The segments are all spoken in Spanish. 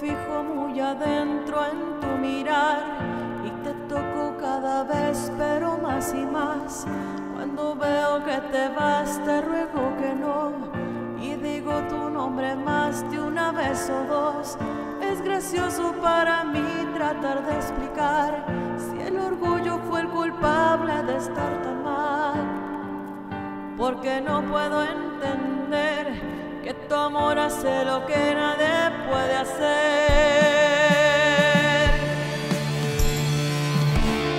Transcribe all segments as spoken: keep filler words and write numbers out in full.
fijo muy adentro en tu mirar y te toco cada vez, pero más y más. Cuando veo que te vas, te ruego que no, y digo tu nombre más de una vez o dos. Es gracioso para mí tratar de explicar si el orgullo fue el culpable de estar tan mal, porque no puedo entender que tu amor hace lo que nadie puede hacer.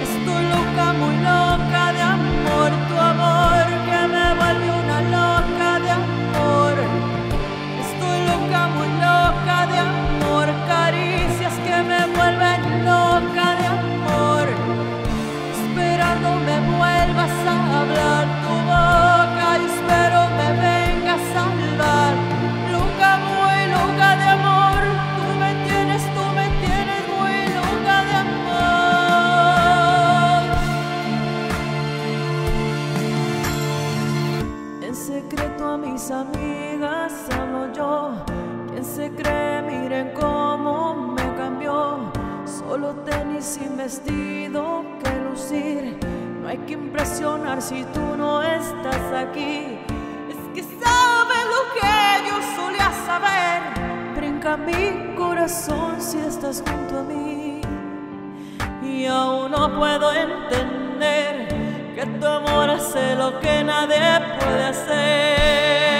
Estoy loca, muy loca de amor, tu amor que me valió una loca de amor. Estoy loca, muy loca de amor, caricias que me vuelven loca de amor. Esperando me vuelvas a hablar tu boca y espero me vengas a salvar. Loca, muy loca de amor, tú me tienes, tú me tienes muy loca de amor. En secreto a mis amigas hablo yo, quien se cree, miren cómo me cambió. Solo tenis sin vestido que lucir, no hay que impresionar si tú no estás aquí. Que sabe lo que yo solía saber, brinca mi corazón si estás junto a mí. Y aún no puedo entender que tu amor hace lo que nadie puede hacer.